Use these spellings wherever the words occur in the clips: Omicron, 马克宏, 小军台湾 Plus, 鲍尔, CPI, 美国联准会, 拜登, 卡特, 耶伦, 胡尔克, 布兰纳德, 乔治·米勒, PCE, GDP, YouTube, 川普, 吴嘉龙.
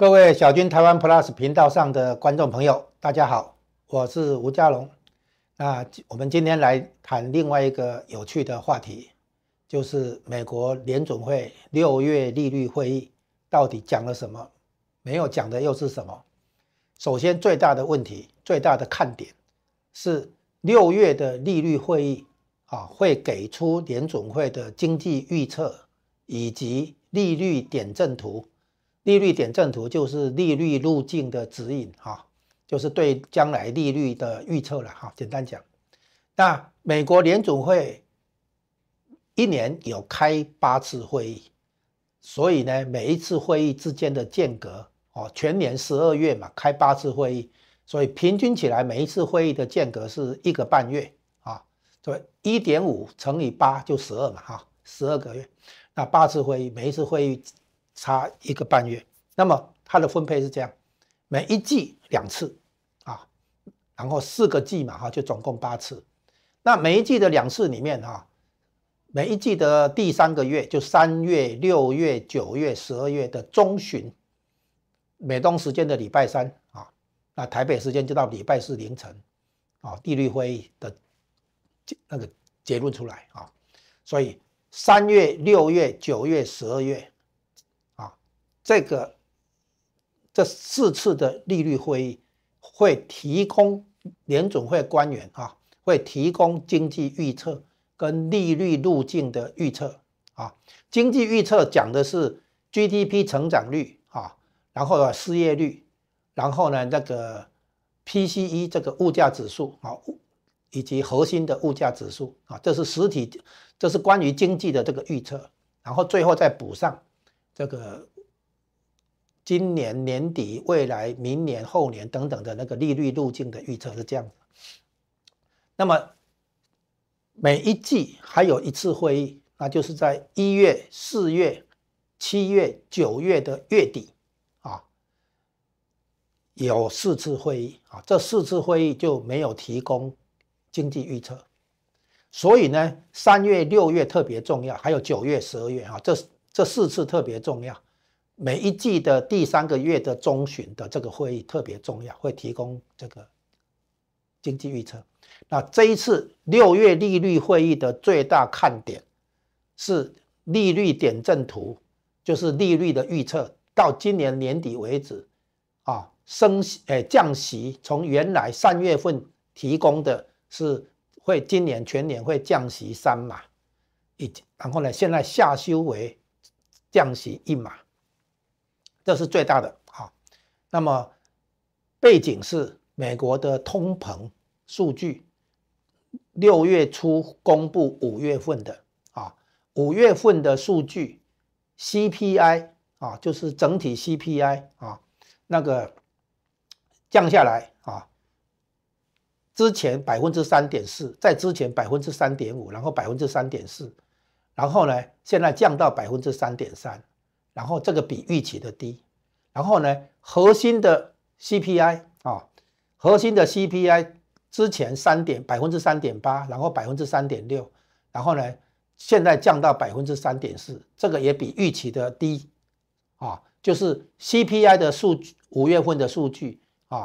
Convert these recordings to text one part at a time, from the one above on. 各位小军台湾 Plus 频道上的观众朋友，大家好，我是吴嘉龙。那我们今天来谈另外一个有趣的话题，就是美国联准会6月利率会议到底讲了什么？没有讲的又是什么？首先，最大的问题、最大的看点是6月的利率会议会给出联准会的经济预测以及利率点阵图。利率点阵图就是利率路径的指引就是对将来利率的预测了简单讲，那美国联准会一年有开8次会议，所以呢，每一次会议之间的间隔全年12月嘛，开8次会议，所以平均起来每一次会议的间隔是1个半月啊，所以 1.5 乘以8就12嘛12个月，那8次会议每一次会议差1个半月，那么它的分配是这样，每一季2次啊，然后4个季嘛就总共8次。那每一季的2次里面每一季的第3个月，就3月、6月、9月、12月的中旬，美东时间的礼拜3啊，那台北时间就到礼拜4凌晨啊，利率会议的那个结论出来啊，所以3月、6月、9月、12月。这4次的利率会议会提供联准会官员会提供经济预测跟利率路径的预测经济预测讲的是 GDP 成长率然后失业率，然后呢那个 PCE 这个物价指数以及核心的物价指数这是实体，这是关于经济的这个预测，然后最后再补上这个。今年年底、未来、明年、后年等等的那个利率路径的预测是这样子。那么每一季还有1次会议，那就是在1月、4月、7月、9月的月底有4次会议这4次会议就没有提供经济预测，所以呢，3月、6月特别重要，还有9月、12月这4次特别重要。每一季的第3个月的中旬的这个会议特别重要，会提供这个经济预测。那这一次6月利率会议的最大看点是利率点阵图，就是利率的预测到今年年底为止降息，从原来3月份提供的是会今年全年会降息3码，然后呢，现在下修为降息1码。这是最大的那么背景是美国的通膨数据，6月初公布5月份的5月份的数据 CPI 就是整体 CPI 那个降下来之前 3.4%， 在之前 3.5%， 然后 3.4%， 然后呢现在降到 3.3%，然后这个比预期的低，然后呢，核心的 CPI 核心的 CPI 之前3.8%，然后3.6%，然后呢，现在降到3.4%，这个也比预期的低就是 CPI 的数据，5月份的数据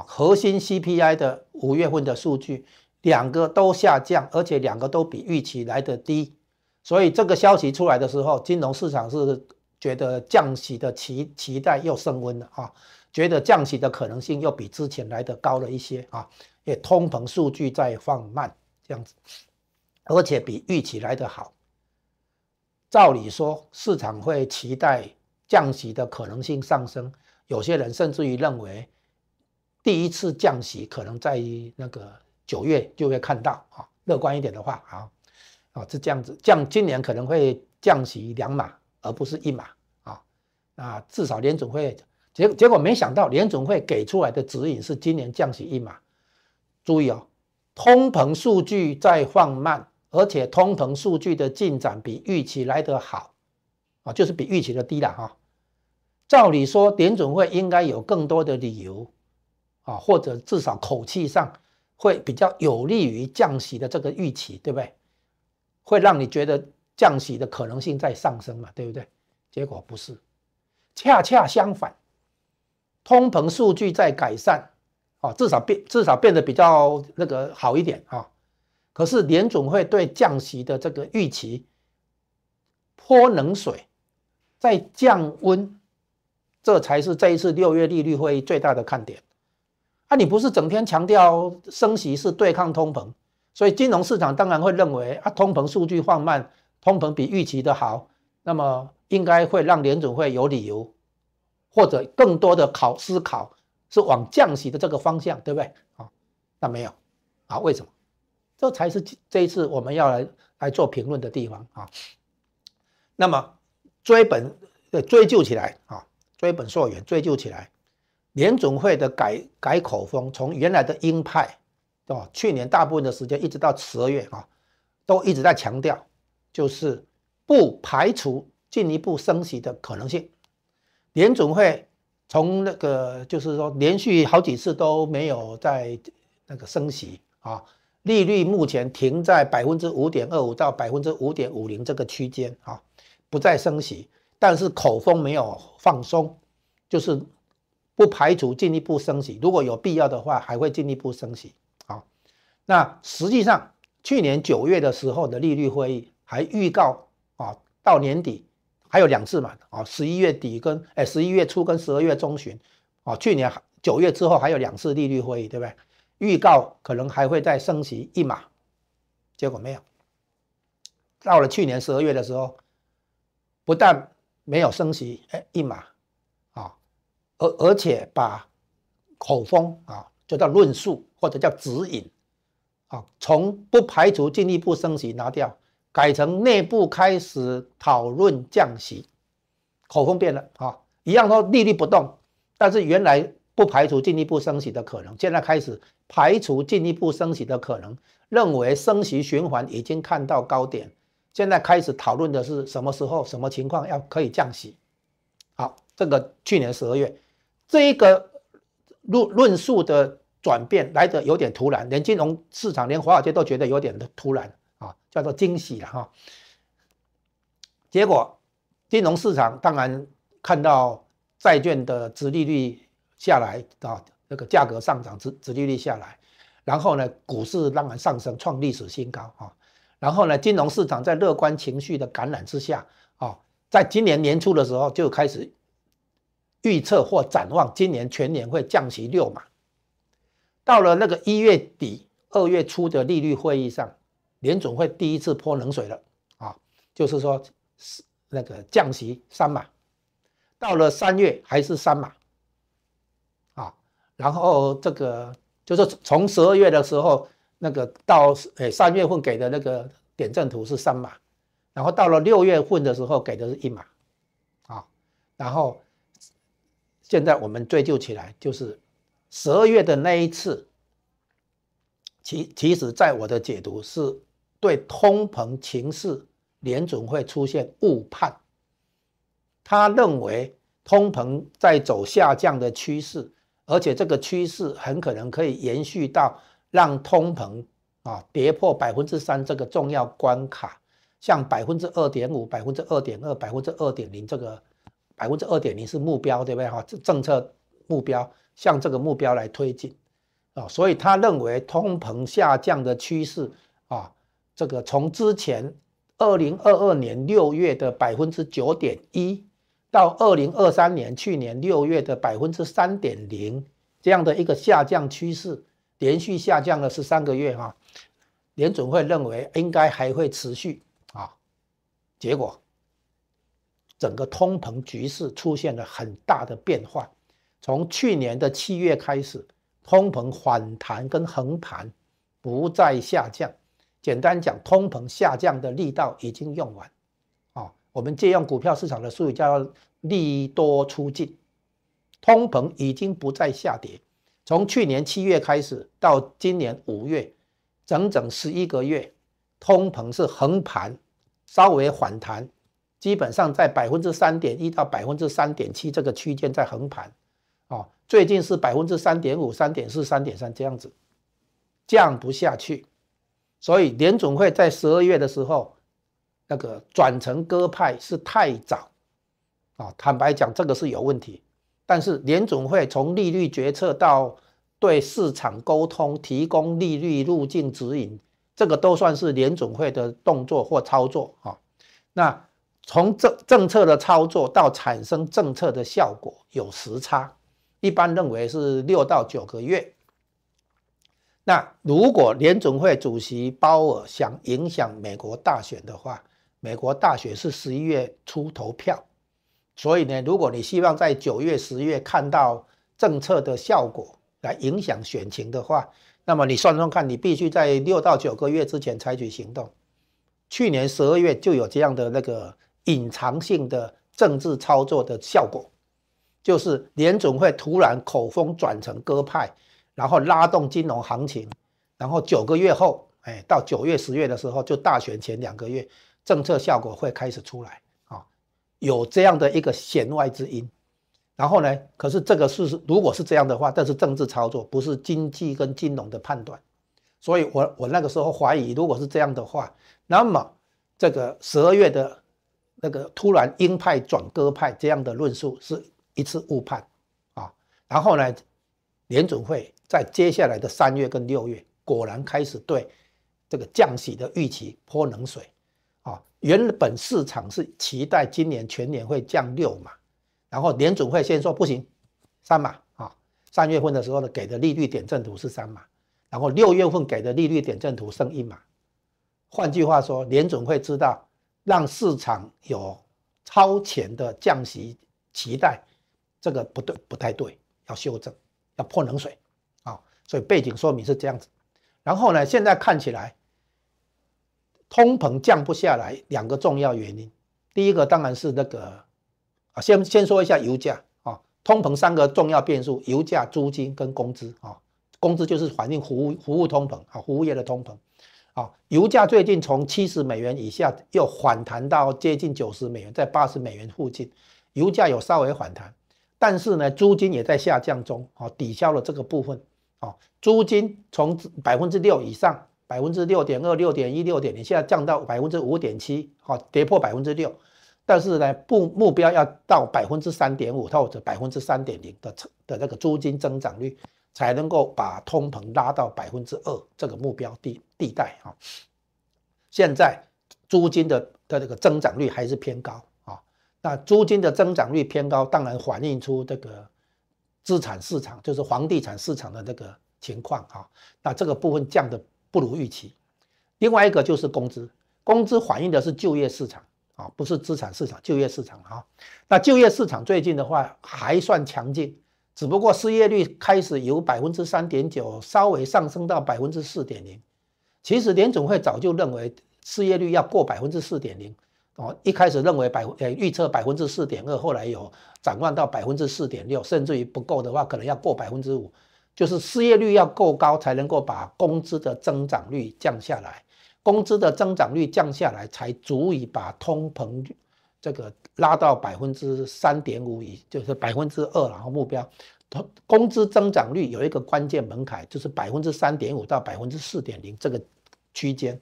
核心 CPI 的5月份的数据，2个都下降，而且2个都比预期来得低，所以这个消息出来的时候，金融市场是。觉得降息的期待又升温了觉得降息的可能性又比之前来的高了一些也通膨数据在放慢这样子，而且比预期来的好。照理说市场会期待降息的可能性上升，有些人甚至于认为第1次降息可能在那个9月就会看到乐观一点的话是这样子，今年可能会降息2码。而不是1码那至少联准会结果没想到联准会给出来的指引是今年降息1码。注意通膨数据在放慢，而且通膨数据的进展比预期来得好就是比预期的低了照理说联准会应该有更多的理由或者至少口气上会比较有利于降息的这个预期，对不对？会让你觉得降息的可能性在上升嘛，对不对？结果不是，恰恰相反，通膨数据在改善，啊，至少变得比较那个好一点啊。可是联准会对降息的这个预期泼冷水，在降温，这才是这一次6月利率会议最大的看点。啊，你不是整天强调升息是对抗通膨，所以金融市场当然会认为啊，通膨数据放慢，通膨比预期的好，那么应该会让联准会有理由，或者更多的思考是往降息的这个方向，对不对？啊，那没有啊，为什么？这才是这一次我们要来做评论的地方啊。那么追究起来啊，追本溯源，追究起来，联准会的改口风，从原来的鹰派，哦，去年大部分的时间一直到12月啊，都一直在强调，就是不排除进一步升息的可能性。联准会从那个就是说连续好几次都没有在那个升息啊。利率目前停在 5.25% 到 5.50% 这个区间啊，不再升息，但是口风没有放松，就是不排除进一步升息，如果有必要的话还会进一步升息啊。那实际上去年9月的时候的利率会议还预告啊，到年底还有2次嘛啊，11月初跟12月中旬啊，去年9月之后还有2次利率会议，对不对？预告可能还会再升息一码，结果没有。到了去年12月的时候，不但没有升息一码啊，而且把口风啊，就叫论述或者叫指引啊，从不排除进一步升息拿掉，改成内部开始讨论降息，口风变了啊，一样说利率不动，但是原来不排除进一步升息的可能，现在开始排除进一步升息的可能，认为升息循环已经看到高点，现在开始讨论的是什么时候、什么情况要可以降息。好，这个去年12月，这一个论述的转变来得有点突然，连金融市场、连华尔街都觉得有点突然啊，叫做惊喜了哈。结果，金融市场当然看到债券的殖利率下来啊，那个价格上涨，殖利率下来，然后呢，股市当然上升，创历史新高啊。然后呢，金融市场在乐观情绪的感染之下啊，在今年年初的时候就开始预测或展望今年全年会降息6码。到了那个1月底、2月初的利率会议上，联准会第一次泼冷水了啊，就是说那个降息3码。到了3月还是3码。然后这个就是从12月的时候，那个到3月份给的那个点阵图是3码，然后到了6月份的时候给的是1码，啊，然后现在我们追究起来，就是12月的那一次，其实在我的解读是对通膨情势联准会出现误判，他认为通膨在走下降的趋势。而且这个趋势很可能可以延续到让通膨啊跌破 3% 这个重要关卡，像 2.5%、2.2%、2.0%， 这个 2.0% 是目标，对不对啊？政策目标向这个目标来推进啊，所以他认为通膨下降的趋势啊，这个从之前2022年6月的 9.1%。到2023年去年6月的 3.0% 这样的一个下降趋势，连续下降了13个月啊，联准会认为应该还会持续啊，结果整个通膨局势出现了很大的变化，从去年的7月开始，通膨反弹跟横盘不再下降，简单讲，通膨下降的力道已经用完。我们借用股票市场的术语叫利多出尽，通膨已经不再下跌，从去年7月开始到今年5月，整整11个月，通膨是横盘，稍微反弹，基本上在 3.1% 到 3.7% 这个区间在横盘，哦，最近是 3.5%、3.4%、3.3% 这样子，降不下去，所以联准会在12月的时候。那个转成鸽派是太早啊，坦白讲，这个是有问题。但是联准会从利率决策到对市场沟通，提供利率路径指引，这个都算是联准会的动作或操作啊。那从政策的操作到产生政策的效果有时差，一般认为是6到9个月。那如果联准会主席鲍尔想影响美国大选的话，美国大选是11月初投票，所以呢，如果你希望在9月、10月看到政策的效果来影响选情的话，那么你算算看，你必须在6到9个月之前采取行动。去年12月就有这样的那个隐藏性的政治操作的效果，就是联准会突然口风转成鸽派，然后拉动金融行情，然后9个月后，到9月、10月的时候，就大选前2个月，政策效果会开始出来啊，有这样的一个弦外之音。然后呢，可是这个是如果是这样的话，这是政治操作，不是经济跟金融的判断。所以我那个时候怀疑，如果是这样的话，那么这个12月的那个突然鹰派转鸽派这样的论述是一次误判啊。然后呢，联准会在接下来的3月跟6月，果然开始对这个降息的预期泼冷水啊。原本市场是期待今年全年会降6码，然后联准会先说不行，3码啊。3月份的时候呢，给的利率点阵图是3码，然后6月份给的利率点阵图剩1码。换句话说，联准会知道让市场有超前的降息期待，这个不对，不太对，要修正，要泼冷水。所以背景说明是这样子，然后呢，现在看起来通膨降不下来，2个重要原因。第一个当然是那个先说一下油价啊，通膨3个重要变数：油价、租金跟工资啊。工资就是反映服务通膨啊，服务业的通膨啊。油价最近从70美元以下又反弹到接近90美元，在80美元附近，油价有稍微反弹，但是呢，租金也在下降中啊，抵消了这个部分。租金从6% 以上，6.2%、6.1%、6.0%，现在降到5.7%，跌破6%，但是呢，目标要到3.5%或者3.0% 的那个租金增长率，才能够把通膨拉到2%这个目标地带啊。现在租金的这个增长率还是偏高啊，那租金的增长率偏高，当然反映出这个资产市场，就是房地产市场的那个情况啊，那这个部分降的不如预期。另外一个就是工资，工资反映的是就业市场啊，不是资产市场，就业市场啊。那就业市场最近的话还算强劲，只不过失业率开始由 3.9% 稍微上升到 4.0%。其实联准会早就认为失业率要过 4.0%。一开始认为预测 4.2%， 后来有展望到 4.6%， 甚至于不够的话可能要过 5%， 就是失业率要够高才能够把工资的增长率降下来，工资的增长率降下来才足以把通膨率这个拉到 3.5%， 就是 2%， 然后目标工资增长率有一个关键门槛，就是 3.5% 到 4.0% 这个区间。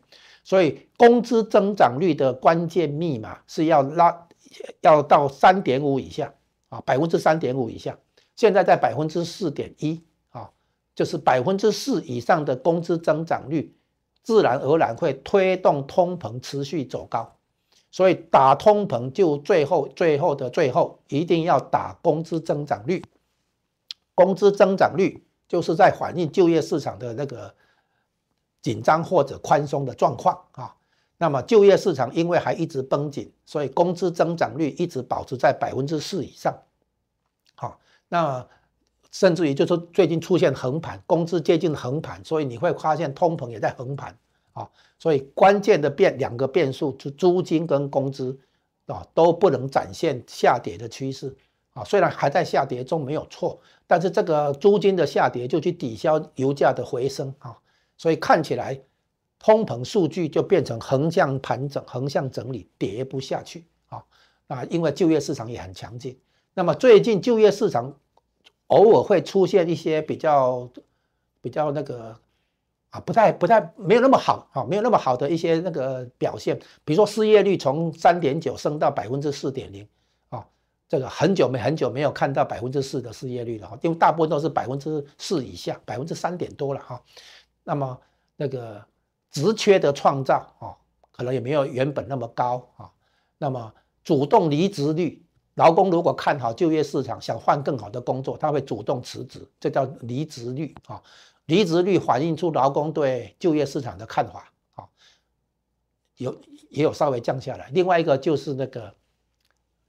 所以工资增长率的关键密码是要到 3.5 以下啊， 3.5 以下，现在在 4.1 啊，就是 4% 以上的工资增长率自然而然会推动通膨持续走高。所以打通膨就最后一定要打工资增长率，工资增长率就是在反映就业市场的那个紧张或者宽松的状况啊，那么就业市场因为还一直绷紧，所以工资增长率一直保持在 4% 以上啊，那甚至于就是最近出现横盘，工资接近横盘，所以你会发现通膨也在横盘啊，所以关键的两个变数是租金跟工资啊，都不能展现下跌的趋势啊，虽然还在下跌中没有错，但是这个租金的下跌就去抵消油价的回升啊。所以看起来通膨数据就变成横向盘整，横向整理，跌不下去啊。那因为就业市场也很强劲，那么最近就业市场偶尔会出现一些比较那个啊，不太没有那么好啊，没有那么好的一些那个表现，比如说失业率从 3.9 升到 4.0 啊，这个很久没有看到4%的失业率了哈，因为大部分都是4%以下，3%多了哈。那么那个职缺的创造啊，可能也没有原本那么高啊。那么主动离职率，劳工如果看好就业市场，想换更好的工作，他会主动辞职，这叫离职率啊。离职率反映出劳工对就业市场的看法啊，也有稍微降下来。另外一个就是那个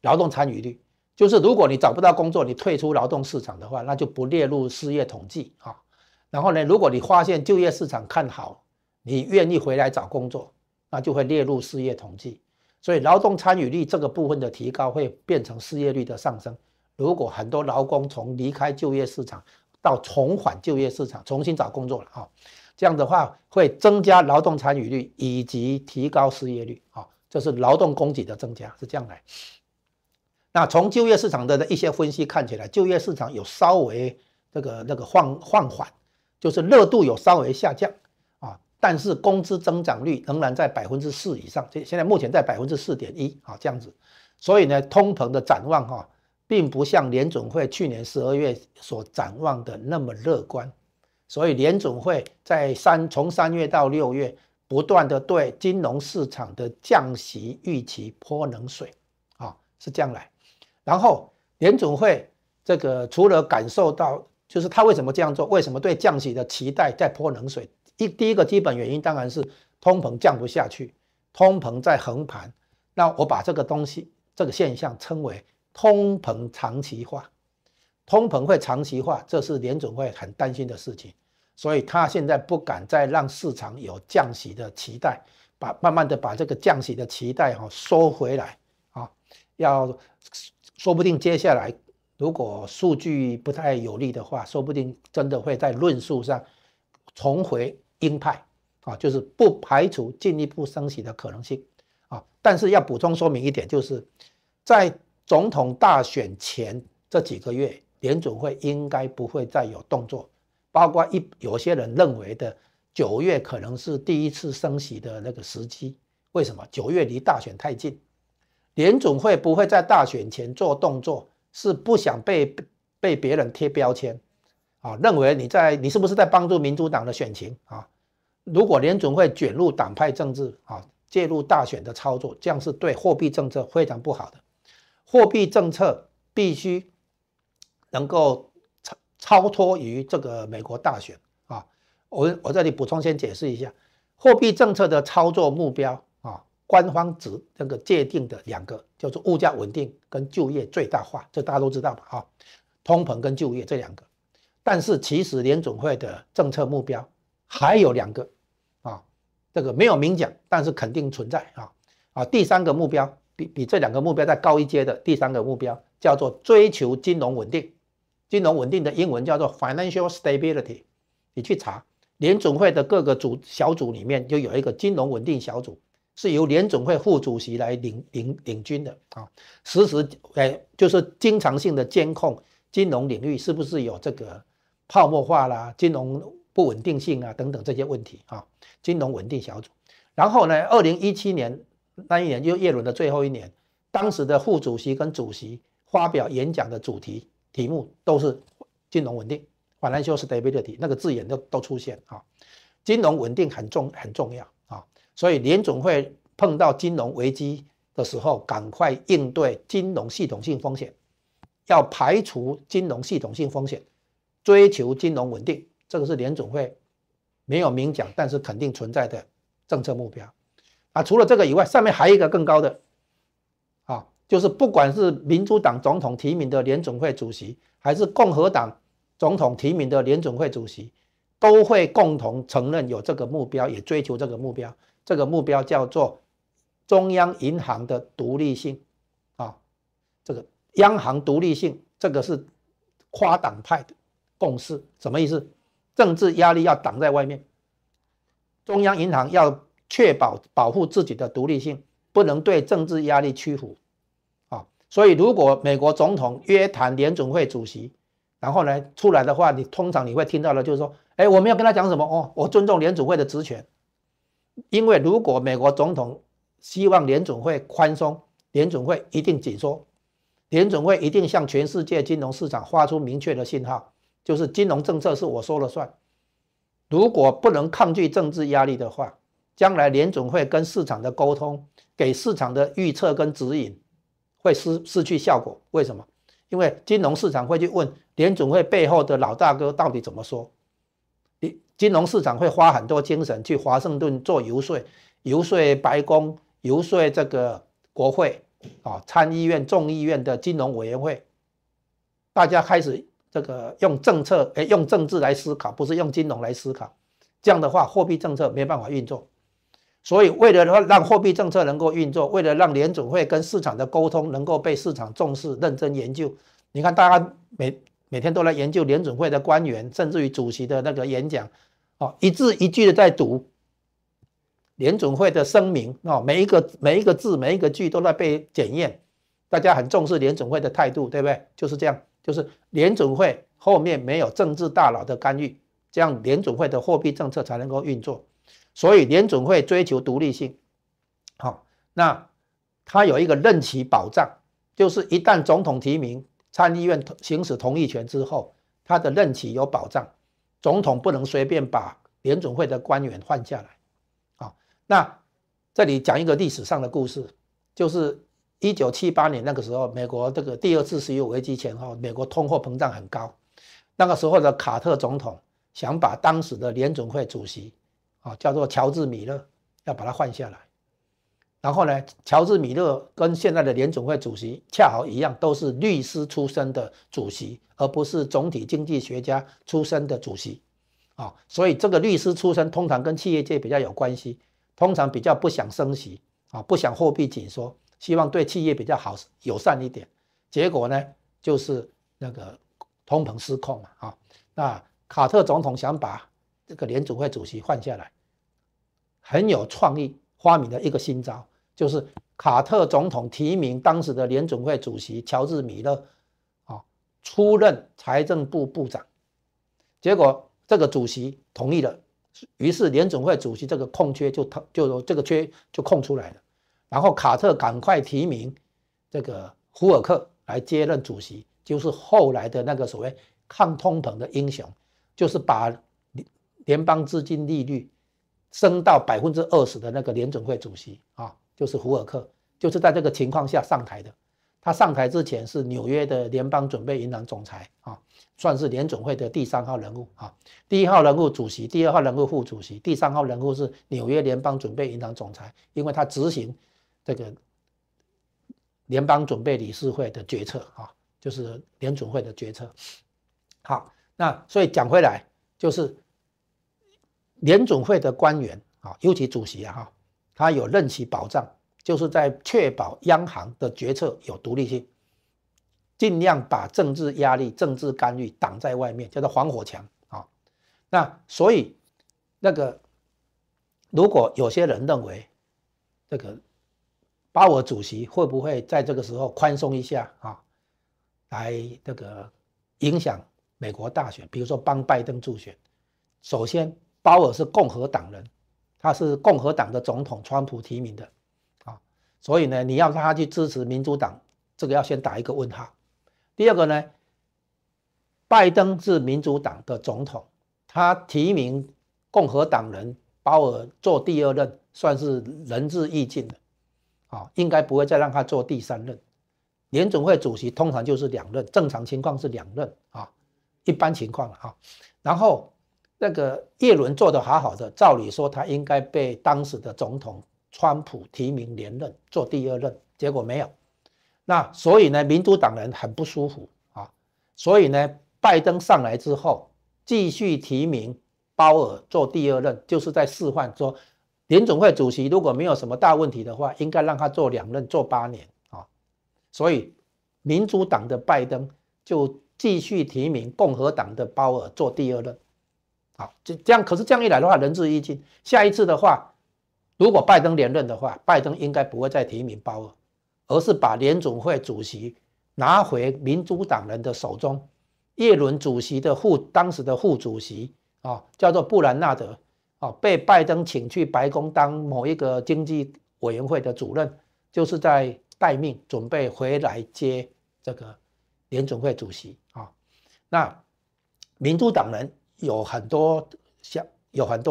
劳动参与率。就是如果你找不到工作，你退出劳动市场的话，那就不列入失业统计啊。然后呢，如果你发现就业市场看好，你愿意回来找工作，那就会列入失业统计。所以劳动参与率这个部分的提高会变成失业率的上升。如果很多劳工从离开就业市场到重返就业市场，重新找工作了啊，这样的话会增加劳动参与率以及提高失业率啊，这是劳动供给的增加，是这样来。那从就业市场的一些分析看起来，就业市场有稍微那个放缓，就是热度有稍微下降啊，但是工资增长率仍然在4%以上，现在目前在4.1%啊这样子，所以呢，通膨的展望哈，并不像联准会去年12月所展望的那么乐观，所以联准会在从3月到6月不断的对金融市场的降息预期泼冷水啊，是这样来。然后联准会这个除了感受到，就是他为什么这样做，为什么对降息的期待在泼冷水？第一个基本原因当然是通膨降不下去，通膨在横盘。那我把这个东西这个现象称为通膨长期化，通膨会长期化，这是联准会很担心的事情，所以他现在不敢再让市场有降息的期待，慢慢的把这个降息的期待收回来啊，要。说不定接下来如果数据不太有利的话，说不定真的会在论述上重回鹰派啊，就是不排除进一步升息的可能性啊。但是要补充说明一点，就是在总统大选前这几个月，联准会应该不会再有动作，包括有些人认为的9月可能是第一次升息的那个时机。为什么？9月离大选太近。联准会不会在大选前做动作，是不想被别人贴标签啊，认为你是不是在帮助民主党的选情啊？如果联准会卷入党派政治啊，介入大选的操作，这样是对货币政策非常不好的。货币政策必须能够超脱于这个美国大选啊。我这里补充先解释一下，货币政策的操作目标。官方那个界定的两个叫做物价稳定跟就业最大化，这大家都知道吧？啊，通膨跟就业这两个，但是其实联准会的政策目标还有两个啊，这个没有明讲，但是肯定存在啊。第三个目标比这两个目标再高一阶的第三个目标叫做追求金融稳定，金融稳定的英文叫做 financial stability。你去查联准会的各个小组里面就有一个金融稳定小组。是由联准会副主席来领军的啊，就是经常性的监控金融领域是不是有这个泡沫化啦、金融不稳定性啊等等这些问题啊，金融稳定小组。然后呢，2017年那一年，就耶伦的最后一年，当时的副主席跟主席发表演讲的题目都是金融稳定 （financial stability） 那个字眼都出现啊，金融稳定很重要。所以联准会碰到金融危机的时候，赶快应对金融系统性风险，要排除金融系统性风险，追求金融稳定，这个是联准会没有明讲，但是肯定存在的政策目标啊。除了这个以外，上面还有一个更高的啊，就是不管是民主党总统提名的联准会主席，还是共和党总统提名的联准会主席，都会共同承认有这个目标，也追求这个目标。这个目标叫做中央银行的独立性啊，这个央行独立性，这个是跨党派的共识。什么意思？政治压力要挡在外面，中央银行要确保保护自己的独立性，不能对政治压力屈服啊。所以，如果美国总统约谈联准会主席，然后呢出来的话，通常你会听到的就是说，哎，我没有跟他讲什么哦，我尊重联准会的职权。因为如果美国总统希望联准会宽松，联准会一定紧缩，联准会一定向全世界金融市场发出明确的信号，就是金融政策是我说了算。如果不能抗拒政治压力的话，将来联准会跟市场的沟通、给市场的预测跟指引会失去效果。为什么？因为金融市场会去问联准会背后的老大哥到底怎么说。金融市场会花很多精神去华盛顿做游说，游说白宫，游说这个国会啊，参议院、众议院的金融委员会，大家开始这个用政策，用政治来思考，不是用金融来思考。这样的话，货币政策没办法运作。所以，为了让货币政策能够运作，为了让联准会跟市场的沟通能够被市场重视、认真研究，你看，大家每天都来研究联准会的官员，甚至于主席的那个演讲，哦，一字一句的在读联准会的声明，哦，每一个字、每一个句都在被检验，大家很重视联准会的态度，对不对？就是这样，就是联准会后面没有政治大佬的干预，这样联准会的货币政策才能够运作。所以联准会追求独立性，好，哦，那它有一个任期保障，就是一旦总统提名参议院行使同意权之后，它的任期有保障，总统不能随便把联准会的官员换下来，好，哦，那这里讲一个历史上的故事，就是1978年那个时候，美国这个第二次石油危机前后，美国通货膨胀很高，那个时候的卡特总统想把当时的联准会主席啊，叫做乔治·米勒，要把他换下来。然后呢，乔治·米勒跟现在的联准会主席恰好一样，都是律师出身的主席，而不是总体经济学家出身的主席。啊，哦，所以这个律师出身通常跟企业界比较有关系，通常比较不想升息啊，不想货币紧缩，希望对企业比较好友善一点。结果呢，就是那个通膨失控嘛啊，哦。那卡特总统想把这个联准会主席换下来，很有创意，发明了一个新招，就是卡特总统提名当时的联准会主席乔治·米勒，啊，出任财政部部长。结果这个主席同意了，于是联准会主席这个空缺就空出来了。然后卡特赶快提名这个胡尔克来接任主席，就是后来的那个所谓抗通膨的英雄，就是把联邦资金利率升到 20% 的那个联准会主席啊，就是胡尔克，就是在这个情况下上台的。他上台之前是纽约的联邦准备银行总裁啊，算是联准会的第3号人物啊。第1号人物主席，第2号人物副主席，第3号人物是纽约联邦准备银行总裁，因为他执行这个联邦准备理事会的决策啊，就是联准会的决策。好，那所以讲回来，就是联准会的官员啊，尤其主席啊，他有任期保障，就是在确保央行的决策有独立性，尽量把政治压力、政治干预挡在外面，叫做防火墙啊。那所以那个，如果有些人认为这个鲍尔主席会不会在这个时候宽松一下啊，来这个影响美国大选，比如说帮拜登助选，首先，鲍尔是共和党人，他是共和党的总统川普提名的，啊，所以呢，你要他去支持民主党，这个要先打一个问号。第二个呢，拜登是民主党的总统，他提名共和党人鲍尔做第2任，算是仁至义尽的，啊，应该不会再让他做第3任。联准会主席通常就是2任，正常情况是2任啊，一般情况啊，然后。那个耶伦做得好好的，照理说他应该被当时的总统川普提名连任做第2任，结果没有。那所以呢，民主党人很不舒服啊。所以呢，拜登上来之后，继续提名鲍尔做第2任，就是在示范说，联准会主席如果没有什么大问题的话，应该让他做2任，做8年啊。所以民主党的拜登就继续提名共和党的鲍尔做第2任。好，这样，可是这样一来的话，仁至义尽。下一次的话，如果拜登连任的话，拜登应该不会再提名鲍尔，而是把联准会主席拿回民主党人的手中。耶伦主席的当时的副主席啊，叫做布兰纳德啊，被拜登请去白宫当某一个经济委员会的主任，就是在待命，准备回来接这个联准会主席啊。那民主党人有很多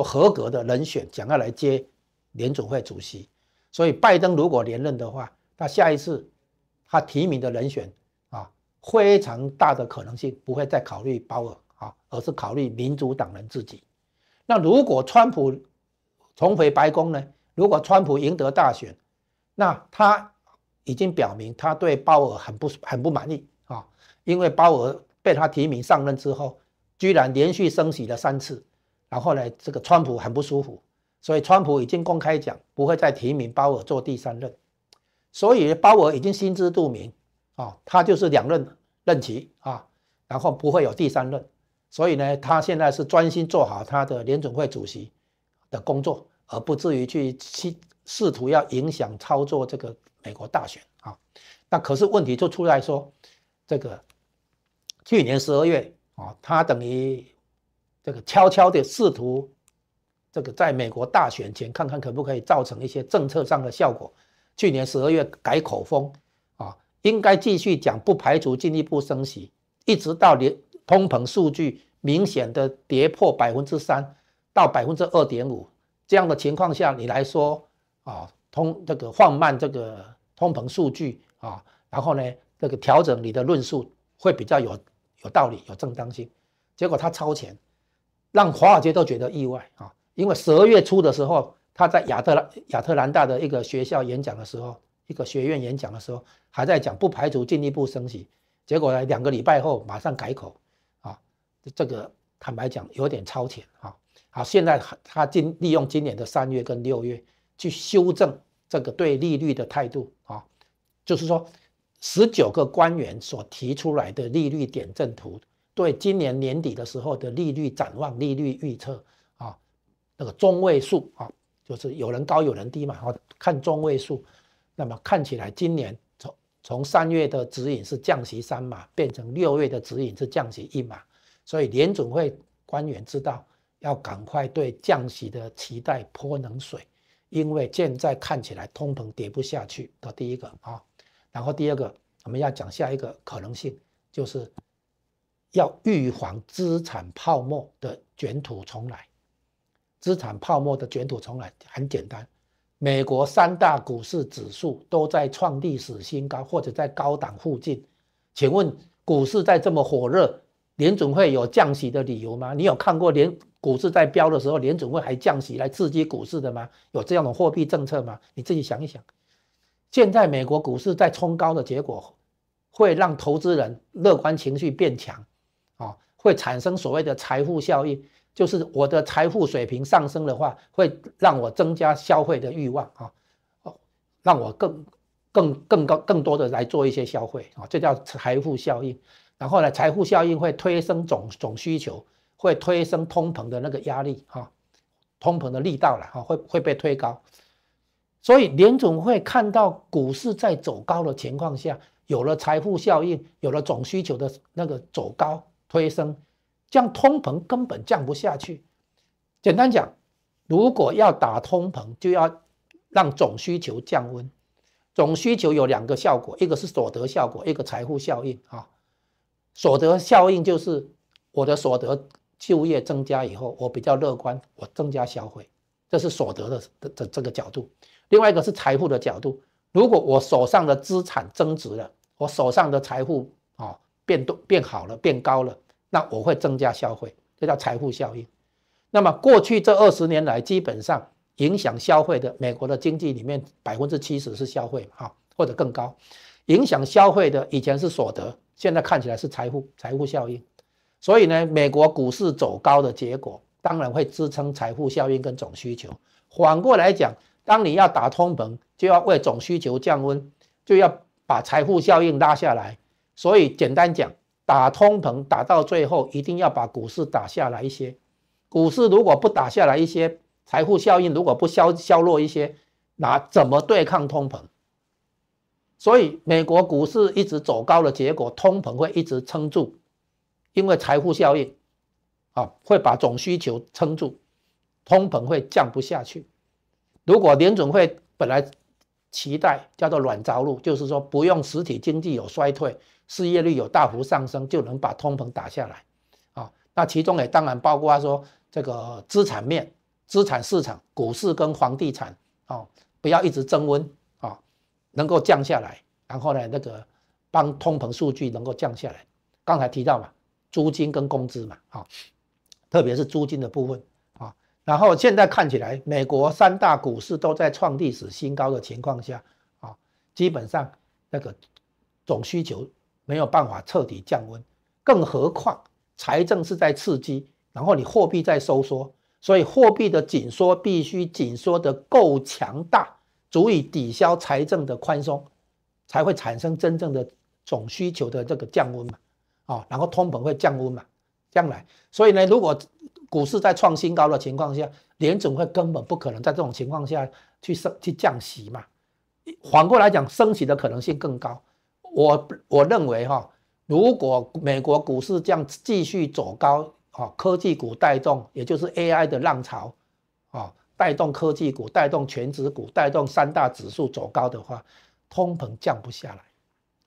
合格的人选想要来接联准会主席，所以拜登如果连任的话，他下一次他提名的人选啊，非常大的可能性不会再考虑鲍尔啊，而是考虑民主党人自己。那如果川普重回白宫呢？如果川普赢得大选，那他已经表明他对鲍尔很不满意啊，因为鲍尔被他提名上任之后，居然连续升息了3次，然后呢，这个川普很不舒服，所以川普已经公开讲不会再提名鲍尔做第3任，所以鲍尔已经心知肚明啊，他就是2任任期啊，然后不会有第3任，所以呢，他现在是专心做好他的联准会主席的工作，而不至于去试图要影响操作这个美国大选啊。那可是问题就出来说，这个去年12月啊，他等于这个悄悄的试图这个在美国大选前看看可不可以造成一些政策上的效果。去年12月改口风啊，应该继续讲不排除进一步升息，一直到通膨数据明显的跌破3%到2.5%，这样的情况下，你来说啊，这个放慢这个通膨数据啊，然后呢，这个调整你的论述会比较有道理、有正当性。结果他超前，让华尔街都觉得意外啊，因为12月初的时候，他在亚特兰大的一个学校演讲的时候，一个学院演讲的时候，还在讲不排除进一步升息，结果呢，2个礼拜后马上改口。这个坦白讲有点超前啊！好，现在他利用今年的3月跟6月去修正这个对利率的态度啊，就是说19个官员所提出来的利率点阵图，对今年年底的时候的利率展望、利率预测啊，那个中位数啊，就是有人高有人低嘛，好，看中位数。那么看起来今年从3月的指引是降息3码，变成6月的指引是降息1码。所以联准会官员知道要赶快对降息的期待泼冷水，因为现在看起来通膨跌不下去的第一个啊，然后第二个我们要讲下一个可能性，就是要预防资产泡沫的卷土重来。资产泡沫的卷土重来很简单，美国3大股市指数都在创历史新高或者在高档附近，请问股市在这么火热，联准会有降息的理由吗？你有看过股市在飙的时候，联准会还降息来刺激股市的吗？有这样的货币政策吗？你自己想一想。现在美国股市在冲高的结果，会让投资人乐观情绪变强，啊，会产生所谓的财富效应，就是我的财富水平上升的话，会让我增加消费的欲望啊，让我更多的来做一些消费啊，这叫财富效应。然后呢，财富效应会推升总需求，会推升通膨的那个压力啊，通膨的力道了啊，会被推高。所以联准会看到股市在走高的情况下，有了财富效应，有了总需求的那个走高推升，这样通膨根本降不下去。简单讲，如果要打通膨，就要让总需求降温。总需求有2个效果，一个是所得效果，一个财富效应啊。所得效应就是我的所得就业增加以后，我比较乐观，我增加消费，这是所得的这个角度。另外一个是财富的角度，如果我手上的资产增值了，我手上的财富啊变好了，变高了，那我会增加消费，这叫财富效应。那么过去这20年来，基本上影响消费的美国的经济里面70%是消费啊，或者更高，影响消费的以前是所得。现在看起来是财富效应，所以呢，美国股市走高的结果，当然会支撑财富效应跟总需求。反过来讲，当你要打通膨，就要为总需求降温，就要把财富效应拉下来。所以简单讲，打通膨打到最后，一定要把股市打下来一些。股市如果不打下来一些，财富效应如果不削弱一些，怎么对抗通膨？所以美国股市一直走高的结果，通膨会一直撑住，因为财富效应啊会把总需求撑住，通膨会降不下去。如果联准会本来期待叫做软着陆，就是说不用实体经济有衰退，失业率有大幅上升，就能把通膨打下来啊。那其中也当然包括说这个资产面、资产市场、股市跟房地产啊，不要一直增温啊，能够降下来，然后呢，那个帮通膨数据能够降下来。刚才提到嘛，租金跟工资嘛，啊，特别是租金的部分。 然后现在看起来，美国三大股市都在创历史新高的情况下，啊，基本上那个总需求没有办法彻底降温，更何况财政是在刺激，然后你货币在收缩，所以货币的紧缩必须紧缩得够强大，足以抵消财政的宽松，才会产生真正的总需求的这个降温嘛，啊，然后通膨会降温嘛，将来，所以呢，如果 股市在创新高的情况下，联准会根本不可能在这种情况下去降息嘛。反过来讲，升息的可能性更高。我认为哈，如果美国股市这样继续走高，啊，科技股带动，也就是 AI 的浪潮，啊，带动科技股，带动全指股，带动三大指数走高的话，通膨降不下来。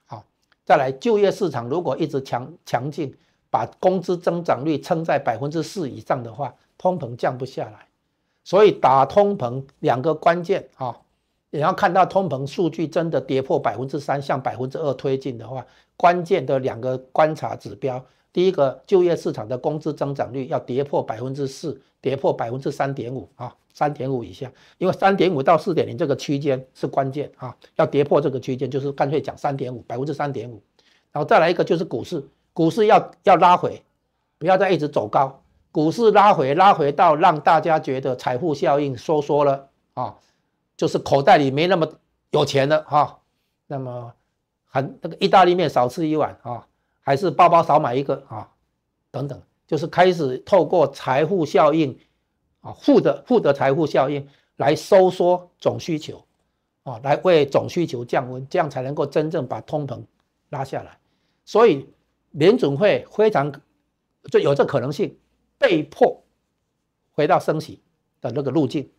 好，再来就业市场如果一直强劲。 把工资增长率撑在 4% 以上的话，通膨降不下来。所以打通膨两个关键啊，也要看到通膨数据真的跌破 3% 向 2% 推进的话，关键的两个观察指标，第一个就业市场的工资增长率要跌破 4%， 跌破 3.5% 啊， 3.5 以下，因为 3.5 到 4.0 这个区间是关键啊，要跌破这个区间就是干脆讲 3.5 3.5%， 然后再来一个就是股市。 股市要拉回，不要再一直走高。股市拉回到让大家觉得财富效应收缩了啊，就是口袋里没那么有钱了哈、啊。那么那个意大利面少吃一碗啊，还是包包少买一个啊，等等，就是开始透过财富效应啊，负的财富效应来收缩总需求啊，来为总需求降温，这样才能够真正把通膨拉下来。所以 联准会非常就有这可能性，被迫回到升息的那个路径，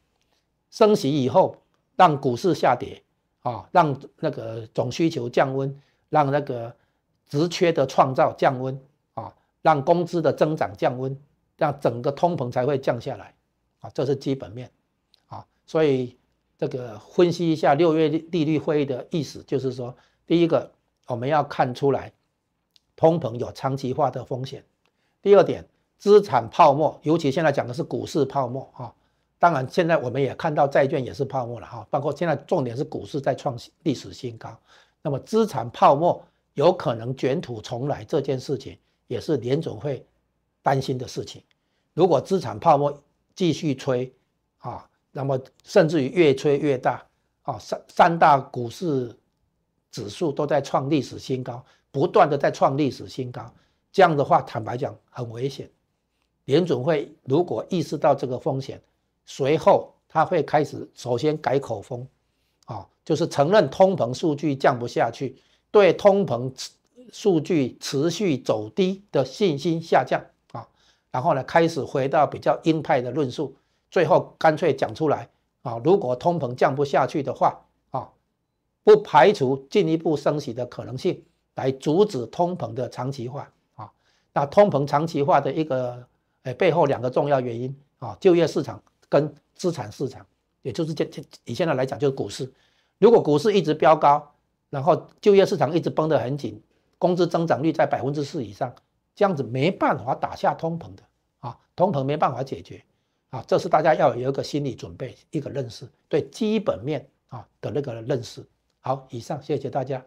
升息以后让股市下跌啊，让那个总需求降温，让那个职缺的创造降温啊，让工资的增长降温，让整个通膨才会降下来啊，这是基本面啊，所以这个分析一下6月利率会议的意思，就是说，第一个我们要看出来 通膨有长期化的风险。第二点，资产泡沫，尤其现在讲的是股市泡沫啊。当然，现在我们也看到债券也是泡沫了哈，包括现在重点是股市在创历史新高。那么，资产泡沫有可能卷土重来，这件事情也是联准会担心的事情。如果资产泡沫继续吹啊，那么甚至于越吹越大啊，三大股市指数都在创历史新高。 不断的在创历史新高，这样的话，坦白讲很危险。联准会如果意识到这个风险，随后他会开始首先改口风，啊，就是承认通膨数据降不下去，对通膨数据持续走低的信心下降啊，然后呢开始回到比较鹰派的论述，最后干脆讲出来啊，如果通膨降不下去的话啊，不排除进一步升息的可能性。 来阻止通膨的长期化啊！那通膨长期化的一个背后两个重要原因啊，就业市场跟资产市场，也就是以现在来讲就是股市。如果股市一直飙高，然后就业市场一直绷得很紧，工资增长率在 4% 以上，这样子没办法打下通膨的啊，通膨没办法解决啊，这是大家要有一个心理准备，一个认识，对基本面啊的那个认识。好，以上谢谢大家。